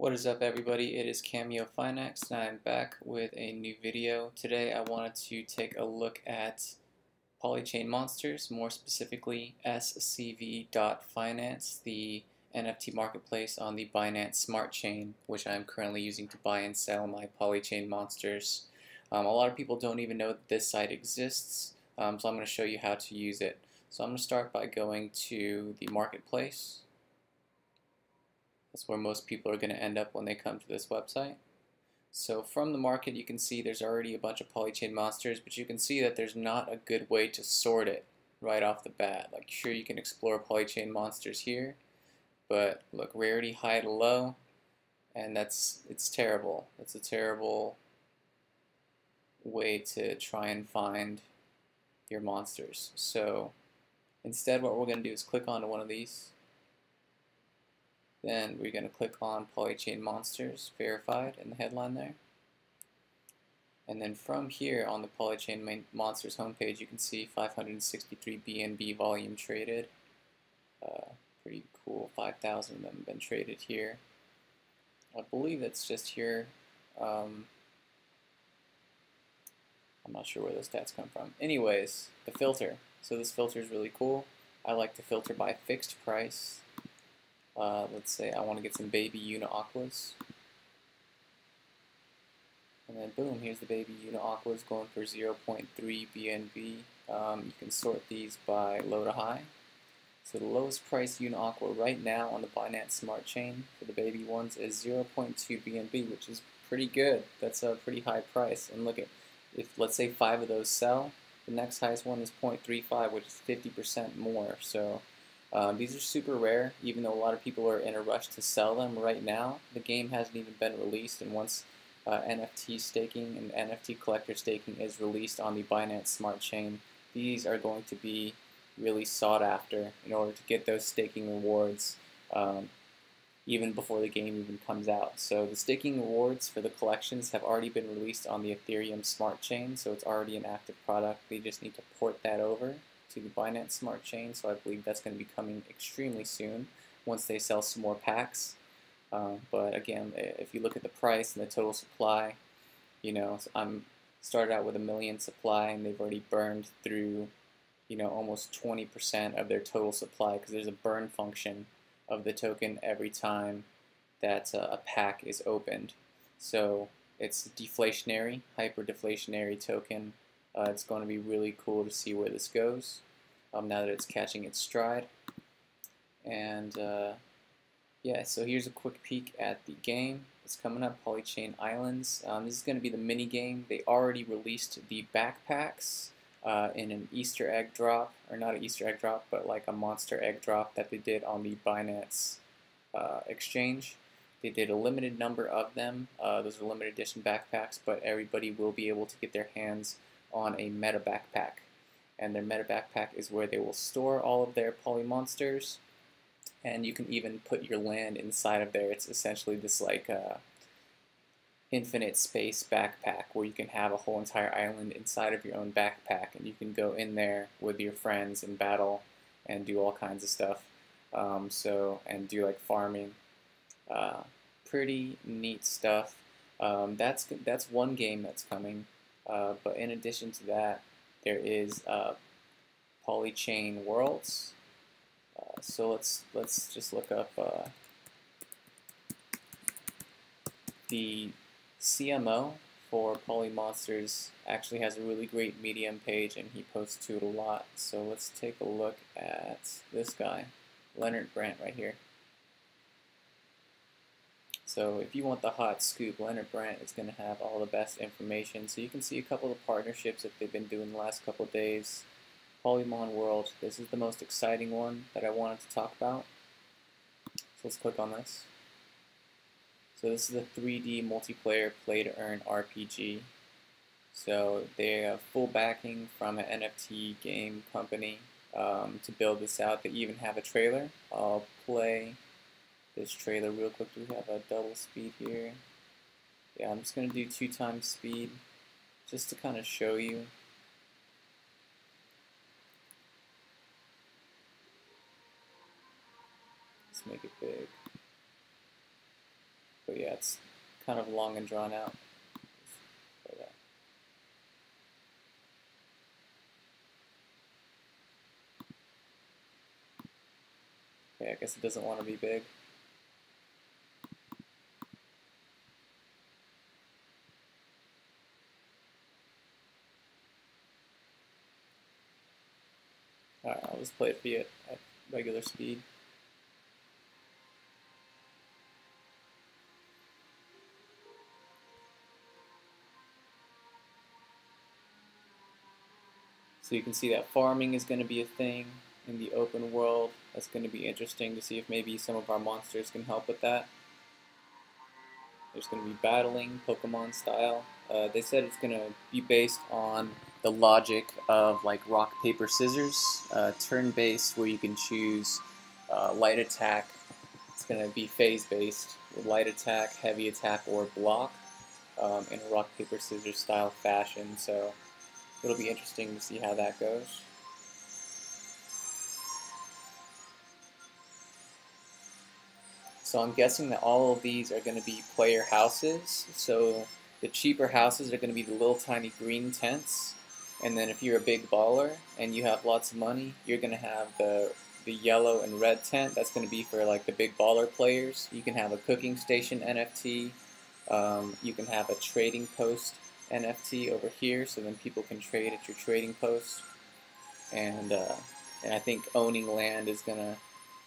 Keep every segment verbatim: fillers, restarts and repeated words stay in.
What is up, everybody? It is Cameo Finance, and I'm back with a new video. Today I wanted to take a look at Polychain Monsters, more specifically S C V dot finance, the N F T marketplace on the Binance Smart Chain, which I'm currently using to buy and sell my Polychain Monsters. Um, a lot of people don't even know that this site exists, um, so I'm going to show you how to use it. So I'm going to start by going to the marketplace. That's where most people are going to end up when they come to this website. So from the market, you can see there's already a bunch of Polychain Monsters, but you can see that there's not a good way to sort it right off the bat. Like, sure, you can explore Polychain Monsters here, but look, rarity high to low, and that's it's terrible. That's a terrible way to try and find your monsters. So instead, what we're going to do is click onto one of these. Then we're going to click on Polychain Monsters Verified in the headline there. And then from here on the Polychain Monsters homepage, you can see five hundred sixty-three B N B volume traded. Uh, pretty cool, five thousand of them have been traded here. I believe that's just here. Um, I'm not sure where those stats come from. Anyways, the filter. So this filter is really cool. I like to filter by fixed price. Uh, let's say I want to get some baby Unaquas. And then boom, here's the baby Unaquas going for zero point three B N B. Um, you can sort these by low to high. So the lowest price Unaquas right now on the Binance Smart Chain for the baby ones is zero point two B N B, which is pretty good. That's a pretty high price. And look at, if let's say five of those sell, the next highest one is zero point three five, which is fifty percent more. So Um, these are super rare, even though a lot of people are in a rush to sell them right now. The game hasn't even been released, and once uh, N F T staking and N F T collector staking is released on the Binance Smart Chain, these are going to be really sought after in order to get those staking rewards um, even before the game even comes out. So the staking rewards for the collections have already been released on the Ethereum Smart Chain, so it's already an active product. They just need to port that over to the Binance Smart Chain, so I believe that's going to be coming extremely soon once they sell some more packs. Um, but again, if you look at the price and the total supply, you know, I'm started out with a million supply, and they've already burned through, you know, almost twenty percent of their total supply, because there's a burn function of the token every time that uh, a pack is opened. So it's deflationary, hyper deflationary token. Uh, it's going to be really cool to see where this goes um, now that it's catching its stride. And uh, yeah, so here's a quick peek at the game. It's coming up, Polychain Islands. Um, this is going to be the mini game. They already released the backpacks uh, in an Easter egg drop, or not an Easter egg drop, but like a monster egg drop that they did on the Binance uh, exchange. They did a limited number of them. Uh, those are limited edition backpacks, but everybody will be able to get their hands on a meta backpack, and their meta backpack is where they will store all of their poly monsters, and you can even put your land inside of there. It's essentially this like uh, infinite space backpack where you can have a whole entire island inside of your own backpack, and you can go in there with your friends and battle and do all kinds of stuff, um, so and do like farming, uh, pretty neat stuff. Um, that's that's one game that's coming. Uh, but in addition to that, there is uh, Polychain Worlds. Uh, so let's let's just look up uh, the C M O for Poly Monsters. Actually, has a really great Medium page, and he posts to it a lot. So let's take a look at this guy, Leonard Brandt, right here. So if you want the hot scoop, Leonard Brandt is going to have all the best information. So you can see a couple of partnerships that they've been doing the last couple of days. Polymon World, this is the most exciting one that I wanted to talk about. So let's click on this. So this is a three D multiplayer play-to-earn R P G. So they have full backing from an N F T game company um, to build this out. They even have a trailer. I'll play this trailer real quick. We have a double speed here. Yeah, I'm just going to do two times speed just to kind of show you. Let's make it big. But yeah, it's kind of long and drawn out. Yeah, I guess it doesn't want to be big. Alright, I'll just play it via at regular speed. So you can see that farming is going to be a thing in the open world. That's going to be interesting to see if maybe some of our monsters can help with that. There's going to be battling, Pokemon style. Uh, they said it's going to be based on the logic of like rock, paper, scissors, uh, turn-based where you can choose uh, light attack. It's going to be phase-based with light attack, heavy attack, or block um, in a rock, paper, scissors style fashion. So it'll be interesting to see how that goes. So I'm guessing that all of these are going to be player houses. So the cheaper houses are going to be the little tiny green tents. And then if you're a big baller and you have lots of money, you're going to have the, the yellow and red tent. That's going to be for like the big baller players. You can have a cooking station N F T. Um, you can have a trading post N F T over here. So then people can trade at your trading post. And, uh, and I think owning land is going to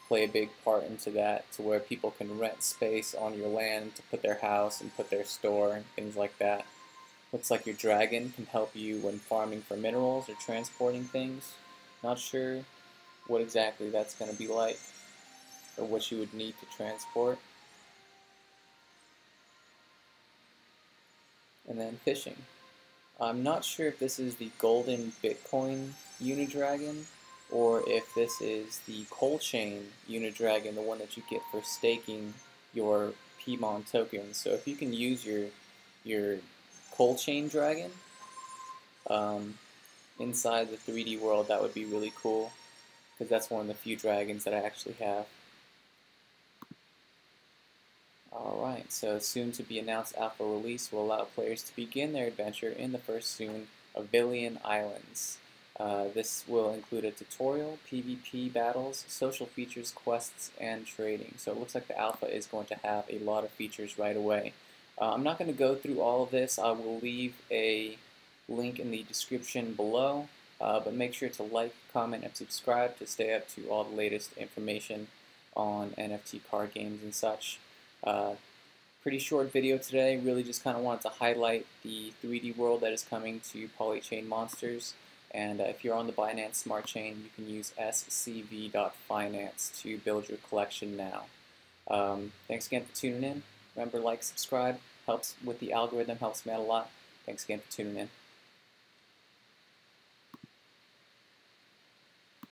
play a big part into that, to where people can rent space on your land to put their house and put their store and things like that. Looks like your dragon can help you when farming for minerals or transporting things. Not sure what exactly that's going to be like or what you would need to transport. And then fishing. I'm not sure if this is the golden Bitcoin Unidragon, or if this is the cold chain Unidragon, the one that you get for staking your Pmon tokens. So if you can use your your cold chain dragon um, inside the three D world, that would be really cool, because that's one of the few dragons that I actually have. Alright, so soon to be announced alpha release will allow players to begin their adventure in the first soon of Polychain Islands. Uh, this will include a tutorial, PvP battles, social features, quests, and trading. So it looks like the alpha is going to have a lot of features right away. Uh, I'm not going to go through all of this. I will leave a link in the description below, uh, but make sure to like, comment, and subscribe to stay up to all the latest information on N F T card games and such. Uh, pretty short video today. Really just kind of wanted to highlight the three D world that is coming to Polychain Monsters. And uh, if you're on the Binance Smart Chain, you can use S C V dot finance to build your collection now. Um, thanks again for tuning in. Remember, like, subscribe. Helps with the algorithm, helps me out a lot. Thanks again for tuning in.